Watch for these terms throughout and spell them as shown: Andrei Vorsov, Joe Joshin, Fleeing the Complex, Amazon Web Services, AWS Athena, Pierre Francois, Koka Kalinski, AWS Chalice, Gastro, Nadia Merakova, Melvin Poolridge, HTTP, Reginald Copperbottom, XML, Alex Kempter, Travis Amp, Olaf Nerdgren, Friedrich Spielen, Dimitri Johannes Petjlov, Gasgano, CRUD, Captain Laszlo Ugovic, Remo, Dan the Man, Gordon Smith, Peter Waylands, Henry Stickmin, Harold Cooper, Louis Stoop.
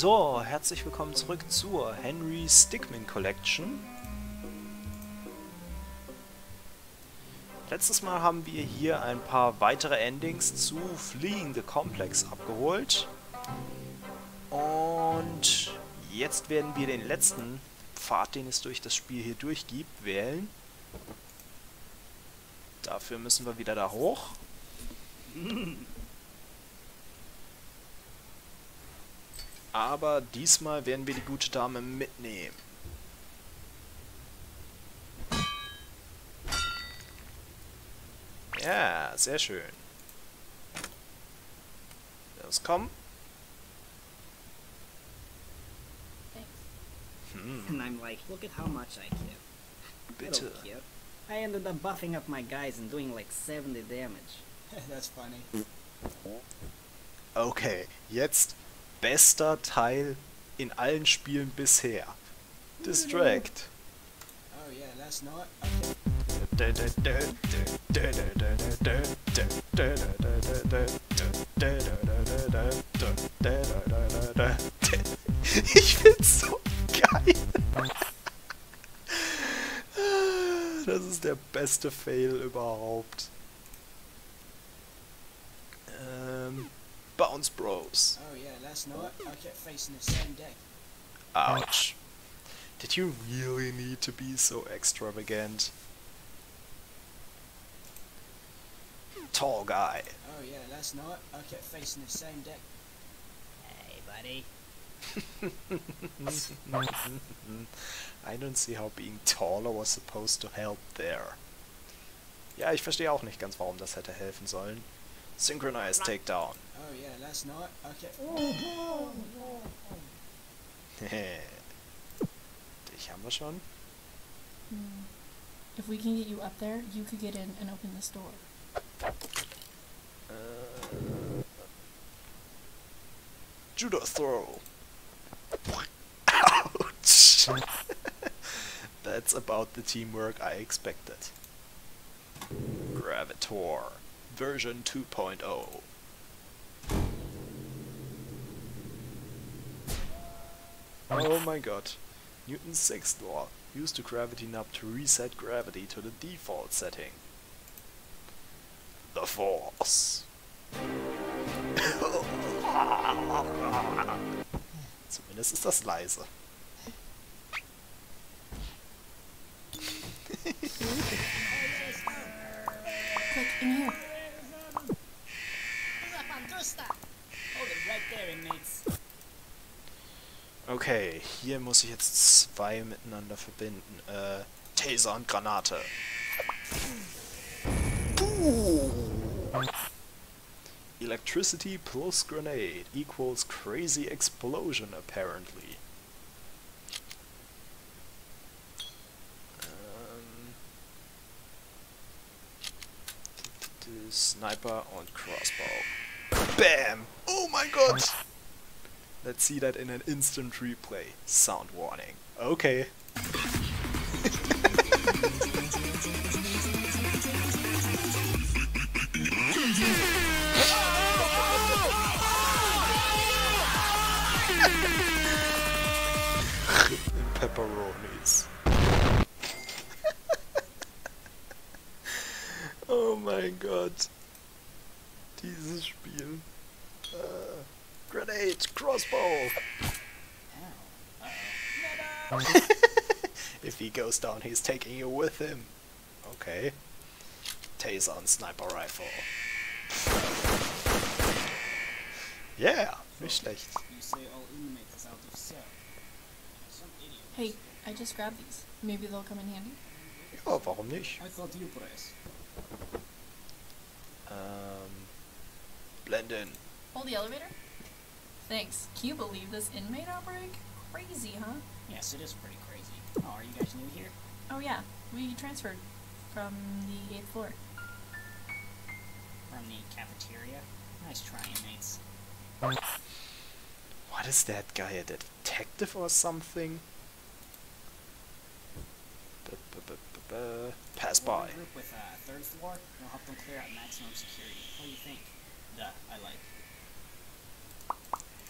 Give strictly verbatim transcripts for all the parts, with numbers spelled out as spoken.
So, herzlich willkommen zurück zur Henry Stickmin Collection. Letztes Mal haben wir hier ein paar weitere Endings zu Fleeing the Complex abgeholt. Und jetzt werden wir den letzten Pfad, den es durch das Spiel hier durchgibt, wählen. Dafür müssen wir wieder da hoch. Aber diesmal werden wir die gute Dame mitnehmen. Ja, sehr schön. Los, komm. Hm. And I'm like, look at how much I care. Bitte. I, care. I ended up buffing up my guys and doing like seventy damage. That's funny. Okay, jetzt bester Teil in allen Spielen bisher. Distract. Oh yeah, that's not. Ich find's so geil. Das ist der beste Fail überhaupt. Ähm, Bounce Bros. Oh yeah, last night I kept facing the same deck. Ouch. Did you really need to be so extravagant? Tall guy. Oh yeah, last night I kept facing the same deck. Hey, buddy. I don't see how being taller was supposed to help there. Ja, ich verstehe auch nicht ganz, warum das hätte helfen sollen. Synchronized Takedown. Oh yeah, last night. Okay. Dich haben wir schon. Hmm. If we can get you up there, you could get in and open this door. Uh, judo throw. Ouch. That's about the teamwork I expected. Gravitor. Version two point oh. Oh my god. Newton's sixth law. Use the gravity knob to reset gravity to the default setting. The force. Zumindest ist das leise. Click in here. Okay, hier muss ich jetzt zwei miteinander verbinden. Äh, Taser und Granate. Puh. Electricity plus grenade equals crazy explosion, apparently. Ähm, Sniper und Crossbow. Bam! Oh my god! Let's see that in an instant replay. Sound warning. Okay. Pepperonis. Oh mein Gott. Dieses Spiel. Uh, grenade, crossbow. If he goes down, he's taking you with him. Okay. Taser und Sniper Rifle. Yeah, nicht schlecht. Hey, I just grabbed these. Maybe they'll come in handy. Ja, warum nicht? Ähm. Blend in. Hold the elevator? Thanks. Can you believe this inmate outbreak? Crazy, huh? Yes, it is pretty crazy. Oh, are you guys new here? Oh yeah, we transferred from the eighth floor. From the cafeteria? Nice try, inmates. What is that guy? A detective or something? B-b-b-b-b- Pass by. Group with uh, third floor. We'll help them clear out maximum security. What do you think? Duh, I like.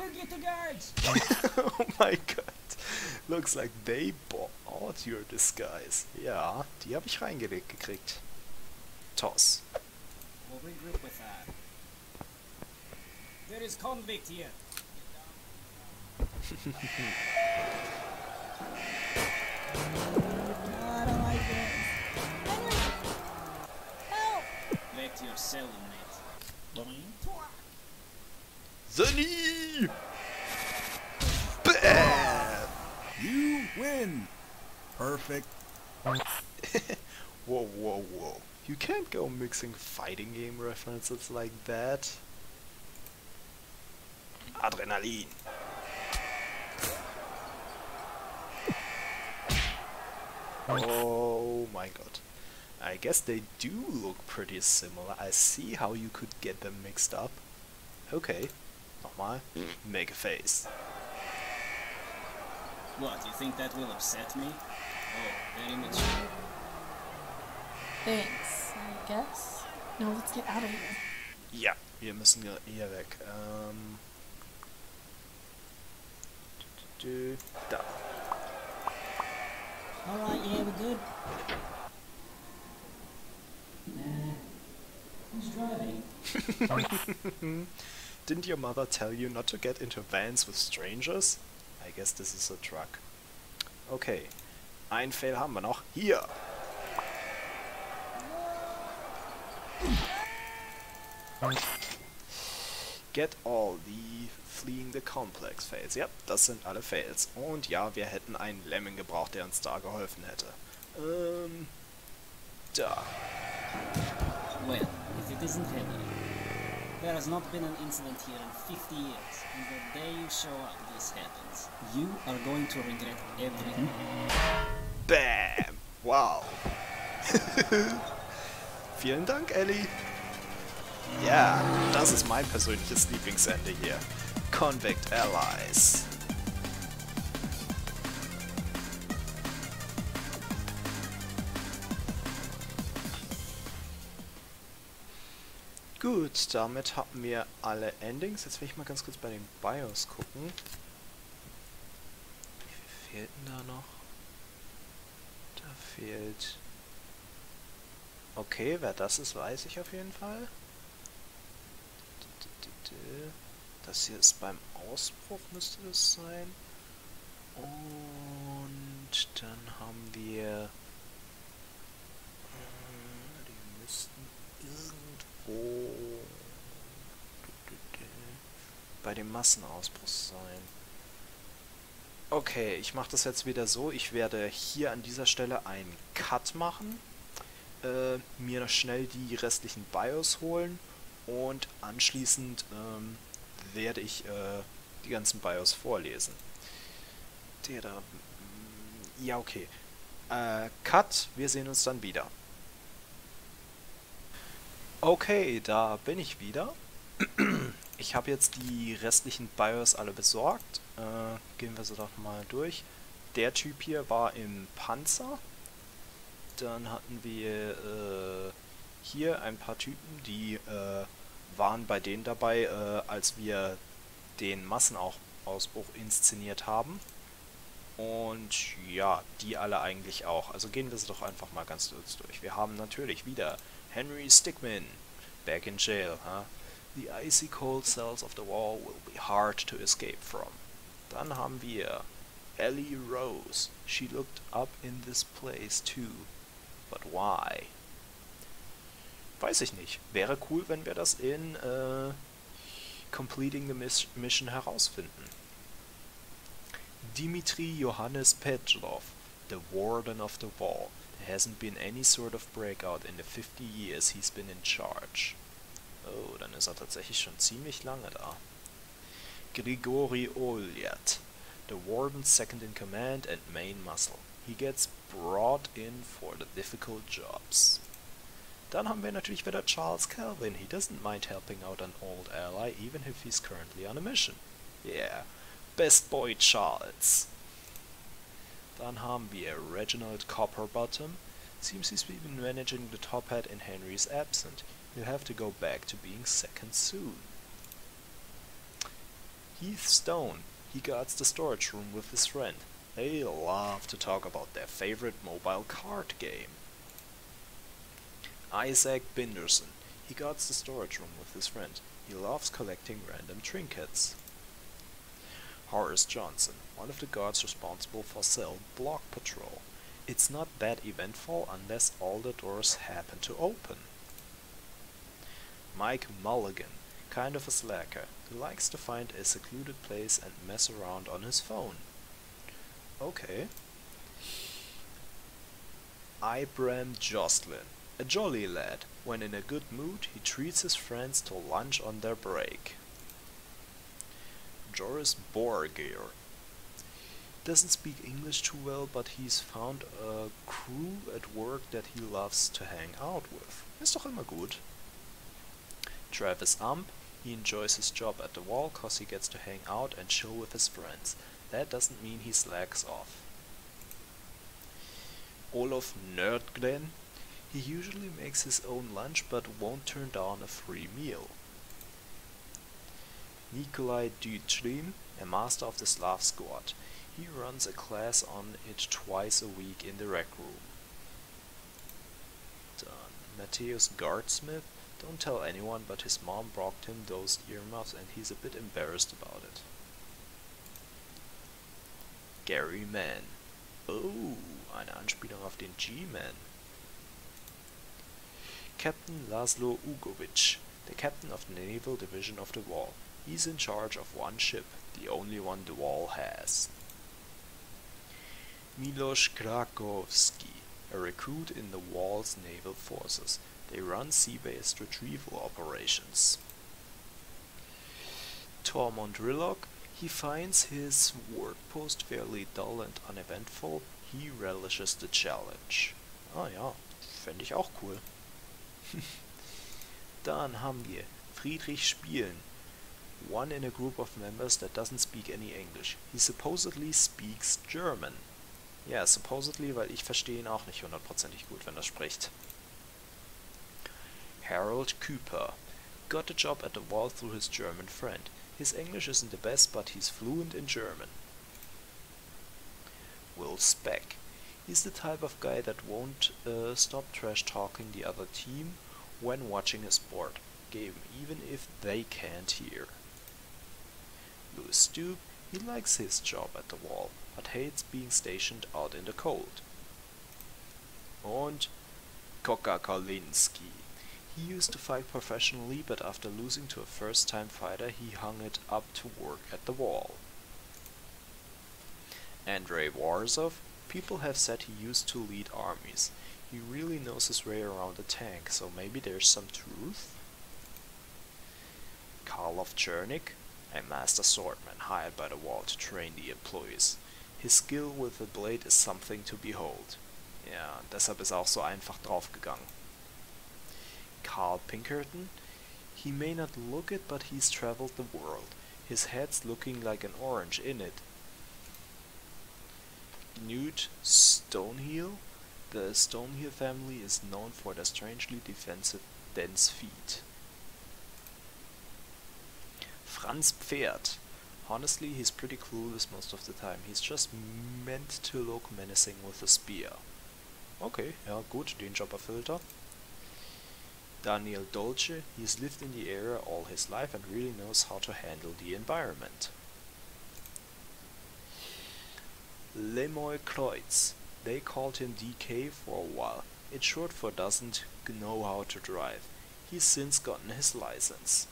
We'll get the guards. Oh my god. Looks like they bought your disguise. Ja, die habe ich reingelegt gekriegt. Toss. We'll regroup with that. There is convict here. I don't like this. Henry! Help! Let yourself in it. Sunny! Bam! You win! Perfect. Whoa, whoa, whoa. You can't go mixing fighting game references like that. Adrenalin. Oh my god. I guess they do look pretty similar. I see how you could get them mixed up. Okay. Nochmal. Make a face. What, you think that will upset me? Oh, very much. Thanks, I guess. Now let's get out of here. Ja, wir müssen hier weg. Ähm... Da. Alright, yeah, we're good. Nah. Who's driving? Didn't your mother tell you not to get into vans with strangers? I guess this is a truck. Okay. Ein Fail haben wir noch. Hier! Get all the Fleeing the Complex Fails. Ja, das sind alle Fails. Und ja, wir hätten einen Lemming gebraucht, der uns da geholfen hätte. Ähm... Da. Well, if it isn't Henry. There has not been an incident here in fifty years. And the day you show up, this happens. You are going to regret everything. Bam! Wow! Vielen Dank, Ellie! Ja, das ist mein persönliches Lieblingsende hier. Convict Allies. Gut, damit haben wir alle Endings. Jetzt will ich mal ganz kurz bei den BIOS gucken. Wie viel fehlt denn da noch? Da fehlt... Okay, wer das ist, weiß ich auf jeden Fall. Das hier ist beim Ausbruch, müsste das sein. Und dann haben wir... Die müssten irgendwo... bei dem Massenausbruch sein. Okay, ich mache das jetzt wieder so. Ich werde hier an dieser Stelle einen Cut machen. Äh, mir schnell die restlichen BIOS holen. Und anschließend ähm, werde ich äh, die ganzen BIOS vorlesen. Der da... Ja, okay. Äh, Cut, wir sehen uns dann wieder. Okay, da bin ich wieder. Ich habe jetzt die restlichen BIOS alle besorgt. Äh, gehen wir sie doch mal durch. Der Typ hier war im Panzer. Dann hatten wir... Äh, hier ein paar Typen, die äh, waren bei denen dabei, äh, als wir den Massenausbruch inszeniert haben. Und ja, die alle eigentlich auch. Also gehen wir sie doch einfach mal ganz kurz durch. Wir haben natürlich wieder Henry Stickmin, back in jail. Huh? The icy cold cells of the wall will be hard to escape from. Dann haben wir Ellie Rose. She looked up in this place too. But why? Weiß ich nicht. Wäre cool, wenn wir das in äh, Completing the Mission herausfinden. Dimitri Johannes Petjlov, the Warden of the Wall. There hasn't been any sort of breakout in the fifty years he's been in charge. Oh, dann ist er tatsächlich schon ziemlich lange da. Grigori Olyat, the Warden's second in command and main muscle. He gets brought in for the difficult jobs. Dann haben wir natürlich wieder Charles Calvin. He doesn't mind helping out an old ally, even if he's currently on a mission. Yeah, best boy Charles. Dann haben wir Reginald Copperbottom. Seems he's been managing the top hat in Henry's absence. He'll have to go back to being second soon. Heath Stone. He guards the storage room with his friend. They love to talk about their favorite mobile card game. Isaac Binderson. He guards the storage room with his friend. He loves collecting random trinkets. Horace Johnson. One of the guards responsible for cell block patrol. It's not that eventful unless all the doors happen to open. Mike Mulligan. Kind of a slacker. He likes to find a secluded place and mess around on his phone. Okay. Ibram Jostlin. A jolly lad. When in a good mood, he treats his friends to lunch on their break. Joris Borgier. Doesn't speak English too well, but he's found a crew at work that he loves to hang out with. Ist doch immer gut. Travis Amp. He enjoys his job at the wall cause he gets to hang out and chill with his friends. That doesn't mean he slacks off. Olaf Nerdgren. He usually makes his own lunch but won't turn down a free meal. Nikolai Dutrim, a master of the Slav squad. He runs a class on it twice a week in the rec room. Done. Mateus Guardsmith. Don't tell anyone, but his mom brought him those earmuffs and he's a bit embarrassed about it. Gary Man. Oh, eine Anspielung auf den G-Man. Captain Laszlo Ugovic, the captain of the naval division of the Wall. He's in charge of one ship, the only one the Wall has. Milos Krakowski, a recruit in the Wall's naval forces. They run sea-based retrieval operations. Tormund Rillock. He finds his work post fairly dull and uneventful. He relishes the challenge. Ah ja, fände ich auch cool. Dann haben wir Friedrich Spielen. One in a group of members that doesn't speak any English. He supposedly speaks German. Ja, supposedly, weil ich verstehe ihn auch nicht hundertprozentig gut, wenn er spricht. Harold Cooper. Got a job at the Wall through his German friend. His English isn't the best, but he's fluent in German. Will Speck. He's the type of guy that won't uh, stop trash-talking the other team when watching a sport game, even if they can't hear. Louis Stoop. He likes his job at the Wall, but hates being stationed out in the cold. Und Koka Kalinski. He used to fight professionally, but after losing to a first-time fighter, he hung it up to work at the Wall. Andrei Vorsov. People have said he used to lead armies. He really knows his way around a tank, so maybe there's some truth? Karlov Chernik. A master swordman hired by the Wall to train the employees. His skill with the blade is something to behold. Ja, deshalb ist er auch so einfach draufgegangen. Carl Pinkerton. He may not look it, but he's traveled the world. His head's looking like an orange in it. Newt Stonehill. The Stonehill family is known for their strangely defensive, dense feet. Franz Pferd. Honestly, he's pretty clueless most of the time. He's just meant to look menacing with a spear. Okay, ja gut, den Job erfüllt er. Daniel Dolce. He's lived in the area all his life and really knows how to handle the environment. Lemoy Kreutz. They called him D K for a while. It's short for doesn't know how to drive. He's since gotten his license.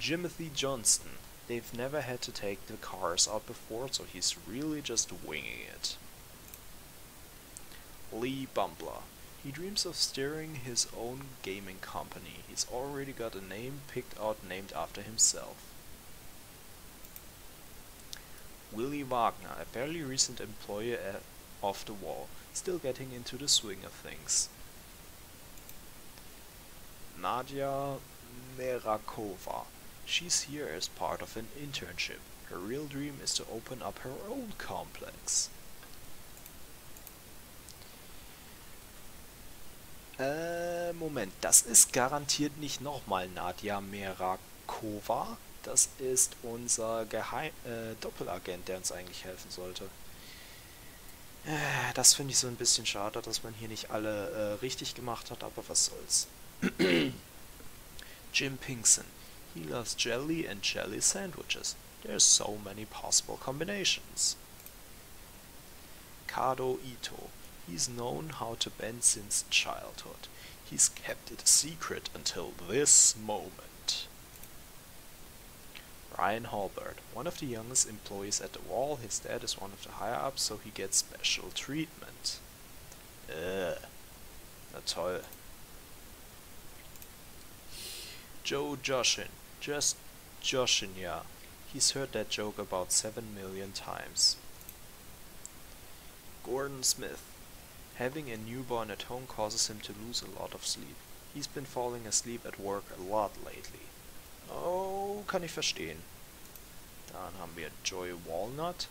Jimothy Johnston. They've never had to take the cars out before, so he's really just winging it. Lee Bumbler. He dreams of steering his own gaming company. He's already got a name picked out named after himself. Willy Wagner, a fairly recent employee of the Wall, still getting into the swing of things. Nadia Merakova. She's here as part of an internship. Her real dream is to open up her own complex. Äh, Moment, das ist garantiert nicht nochmal Nadia Merakova. Das ist unser Geheim äh, Doppelagent, der uns eigentlich helfen sollte. Äh, das finde ich so ein bisschen schade, dass man hier nicht alle äh, richtig gemacht hat, aber was soll's. Jim Pinkson. He loves jelly and jelly sandwiches. There's so many possible combinations. Kado Ito. He's known how to bend since childhood. He's kept it a secret until this moment. Ryan Halbert. One of the youngest employees at the Wall. His dad is one of the higher-ups, so he gets special treatment. Ugh. Na toll. Joe Joshin. Just Joshin, yeah. He's heard that joke about seven million times. Gordon Smith. Having a newborn at home causes him to lose a lot of sleep. He's been falling asleep at work a lot lately. Oh, kann ich verstehen. Dann haben wir Joy Walnut.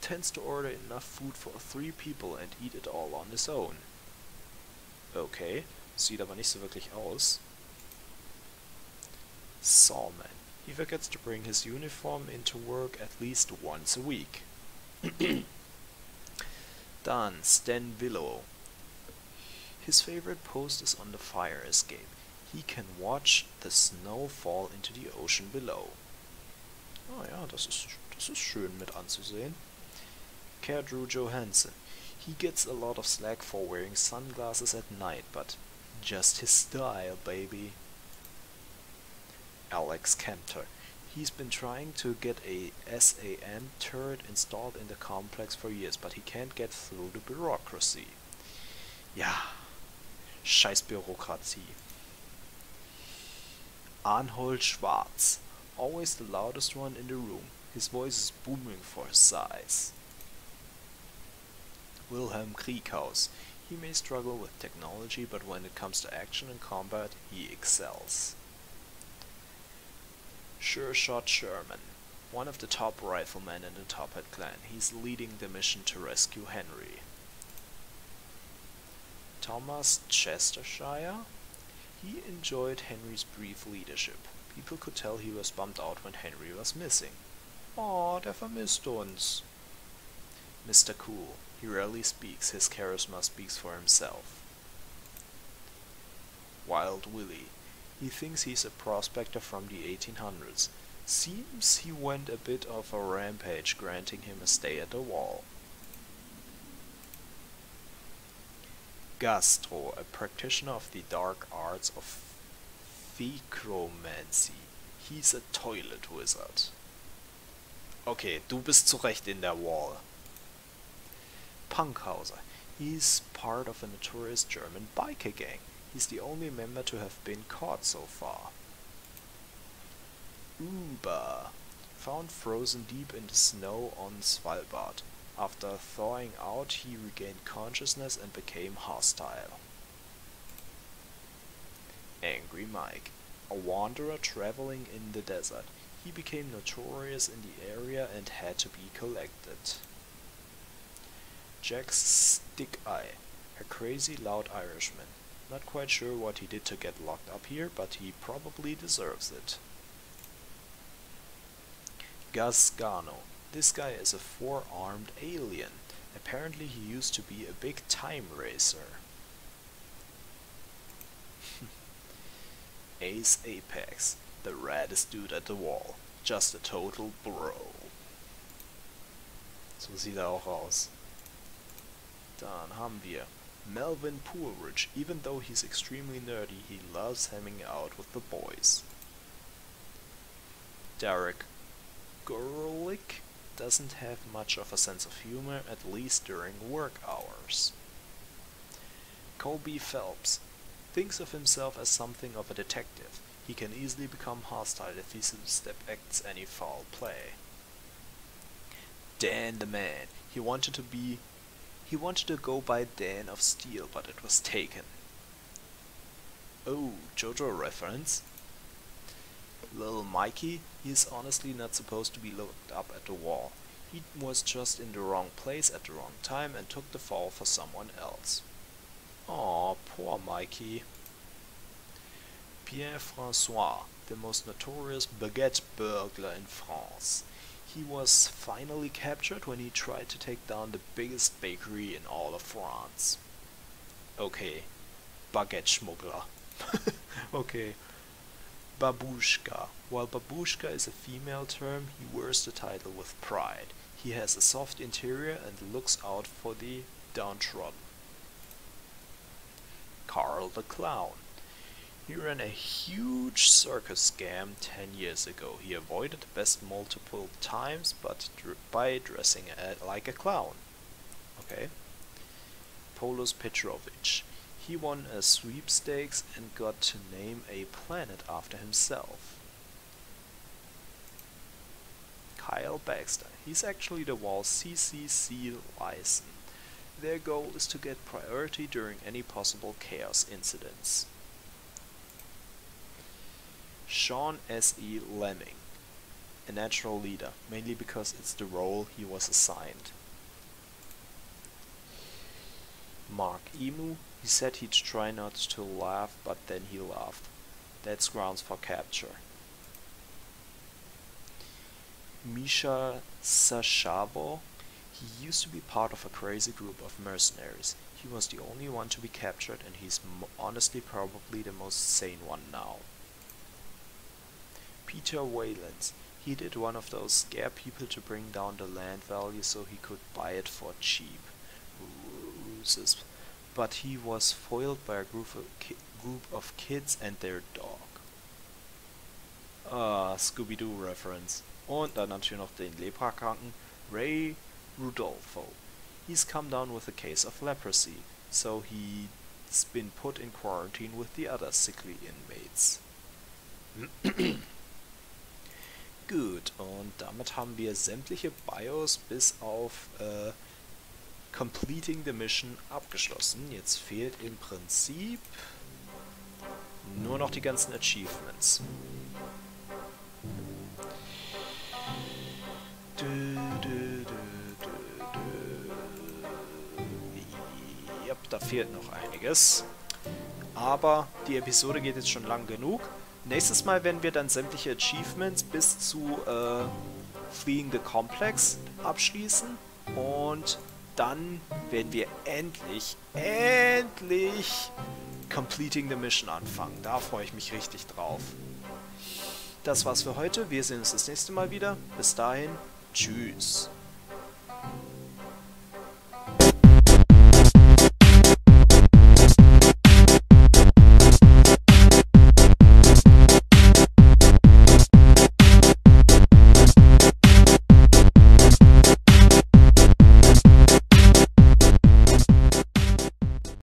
Tends to order enough food for three people and eat it all on his own. Okay, sieht aber nicht so wirklich aus. Sawman. He forgets to bring his uniform into work at least once a week. Dann Stan Willow. His favorite post is on the fire escape. He can watch the snow fall into the ocean below. Oh ja, das ist, das ist schön mit anzusehen. Kerdrew Johansson. He gets a lot of slack for wearing sunglasses at night, but just his style, baby. Alex Kempter. He's been trying to get a SAM turret installed in the complex for years, but he can't get through the bureaucracy. Ja, scheiß Bürokratie. Arnold Schwarz. Always the loudest one in the room. His voice is booming for his size. Wilhelm Krieghaus. He may struggle with technology, but when it comes to action and combat, he excels. Sure Shot Sherman, one of the top riflemen in the Top Hat clan. He's leading the mission to rescue Henry. Thomas Chestershire? He enjoyed Henry's brief leadership. People could tell he was bummed out when Henry was missing. Aw, der vermisst uns. Mister Cool, he rarely speaks. His charisma speaks for himself. Wild Willie. He thinks he's a prospector from the eighteen hundreds. Seems he went a bit of a rampage, granting him a stay at the Wall. Gastro, a practitioner of the dark arts of Phekromancy. He's a toilet wizard. Okay, du bist zurecht in der Wall. Punkhauser. He's part of a notorious German biker gang. He's the only member to have been caught so far. Uber. Found frozen deep in the snow on Svalbard. After thawing out, he regained consciousness and became hostile. Angry Mike. A wanderer traveling in the desert. He became notorious in the area and had to be collected. Jack Stick-Eye. A crazy loud Irishman. Not quite sure what he did to get locked up here, but he probably deserves it. Gasgano. This guy is a four-armed alien. Apparently he used to be a big time racer. Ace Apex. The raddest dude at the Wall. Just a total bro. So sieht er auch aus. Dann haben wir Melvin Poolridge. Even though he's extremely nerdy, he loves hanging out with the boys. Derek Gorlick doesn't have much of a sense of humor, at least during work hours. Kobe Phelps thinks of himself as something of a detective. He can easily become hostile if he suspects any foul play. Dan the Man. He wanted to be He wanted to go by Dan of Steel, but it was taken. Oh, JoJo reference. Little Mikey, he's honestly not supposed to be looked up at the Wall. He was just in the wrong place at the wrong time and took the fall for someone else. Aw, poor Mikey. Pierre Francois, the most notorious baguette burglar in France. He was finally captured when he tried to take down the biggest bakery in all of France. Okay. Baguette-Schmuggler. Okay. Babushka. While babushka is a female term, he wears the title with pride. He has a soft interior and looks out for the downtrodden. Carl the Clown. He ran a huge circus scam ten years ago. He avoided the best multiple times but dr by dressing a like a clown. Okay. Polos Petrovich. He won a sweepstakes and got to name a planet after himself. Kyle Baxter. He's actually the Wall C C C liaison. Their goal is to get priority during any possible chaos incidents. Sean S E Lemming, a natural leader, mainly because it's the role he was assigned. Mark Emu, he said he'd try not to laugh, but then he laughed. That's grounds for capture. Misha Sashabo, he used to be part of a crazy group of mercenaries. He was the only one to be captured and he's mo honestly probably the most sane one now. Peter Waylands. He did one of those scare people to bring down the land value so he could buy it for cheap. Ruses. But he was foiled by a group of, ki group of kids and their dog. Ah, Scooby-Doo reference. Und dann natürlich noch den Leprakranken Ray Rudolfo. He's come down with a case of leprosy, so he's been put in quarantine with the other sickly inmates. Gut, und damit haben wir sämtliche Bios bis auf äh, Completing the Mission abgeschlossen. Jetzt fehlt im Prinzip nur noch die ganzen Achievements. Du, du, du, du. Yep, da fehlt noch einiges. Aber die Episode geht jetzt schon lang genug. Nächstes Mal werden wir dann sämtliche Achievements bis zu äh, Fleeing the Complex abschließen. Und dann werden wir endlich, endlich Completing the Mission anfangen. Da freue ich mich richtig drauf. Das war's für heute. Wir sehen uns das nächste Mal wieder. Bis dahin. Tschüss.